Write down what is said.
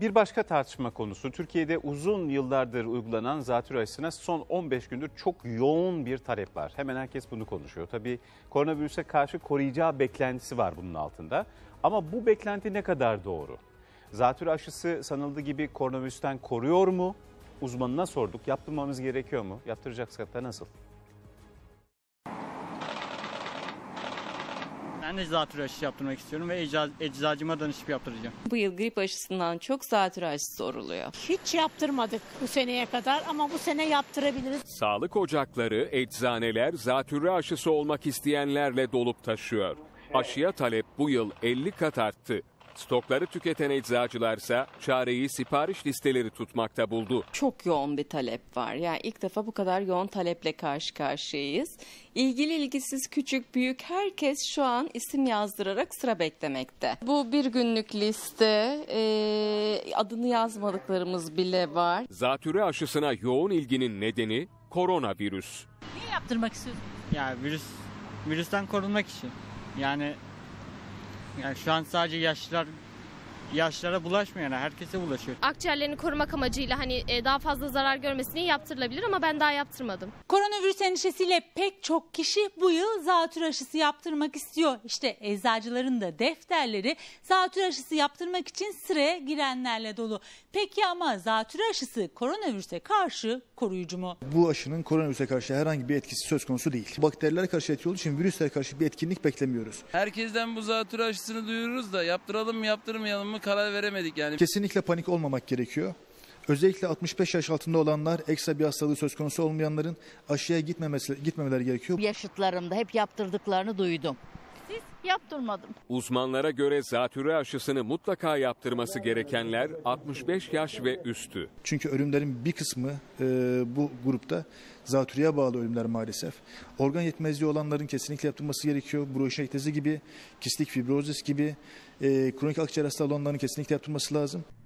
Bir başka tartışma konusu Türkiye'de uzun yıllardır uygulanan zatürre aşısına son 15 gündür çok yoğun bir talep var. Hemen herkes bunu konuşuyor. Tabii koronavirüse karşı koruyacağı beklentisi var bunun altında. Ama bu beklenti ne kadar doğru? Zatürre aşısı sanıldığı gibi koronavirüsten koruyor mu? Uzmanına sorduk. Yaptırmamız gerekiyor mu? Yaptıracaksak hatta nasıl? Ben de zatürre aşısı yaptırmak istiyorum ve eczacıma danışıp yaptıracağım. Bu yıl grip aşısından çok zatürre aşısı soruluyor. Hiç yaptırmadık bu seneye kadar ama bu sene yaptırabiliriz. Sağlık ocakları, eczaneler zatürre aşısı olmak isteyenlerle dolup taşıyor. Aşıya talep bu yıl 50 kat arttı. Stokları tüketen eczacılarsa çareyi sipariş listeleri tutmakta buldu. Çok yoğun bir talep var. Yani ilk defa bu kadar yoğun taleple karşı karşıyayız. İlgili ilgisiz küçük büyük herkes şu an isim yazdırarak sıra beklemekte. Bu bir günlük liste, adını yazmadıklarımız bile var. Zatürre aşısına yoğun ilginin nedeni koronavirüs. Niye yaptırmak istiyorsun? Ya virüsten korunmak için. Yani şu an sadece yaşlara bulaşmıyor, yani herkese bulaşıyor. Akciğerlerini korumak amacıyla daha fazla zarar görmesini yaptırılabilir ama ben daha yaptırmadım. Koronavirüs endişesiyle pek çok kişi bu yıl zatürre aşısı yaptırmak istiyor. İşte eczacıların da defterleri zatürre aşısı yaptırmak için sıraya girenlerle dolu. Peki ama zatürre aşısı koronavirüse karşı koruyucu mu? Bu aşının koronavirüse karşı herhangi bir etkisi söz konusu değil. Bakterilere karşı etki olduğu için virüslere karşı bir etkinlik beklemiyoruz. Herkesten bu zatürre aşısını duyuyoruz da yaptıralım mı yaptırmayalım mı? Karar veremedik yani. Kesinlikle panik olmamak gerekiyor. Özellikle 65 yaş altında olanlar, ekstra bir hastalığı söz konusu olmayanların aşıya gitmemeleri gerekiyor. Yaşıtlarımda hep yaptırdıklarını duydum. Siz yaptırmadım. Uzmanlara göre zatürre aşısını mutlaka yaptırması gerekenler 65 yaş ve üstü. Çünkü ölümlerin bir kısmı bu grupta zatürreye bağlı ölümler maalesef. Organ yetmezliği olanların kesinlikle yaptırması gerekiyor. Bronşitis gibi, kistik fibrozis gibi kronik akciğer hastalığı olanların kesinlikle yaptırması lazım.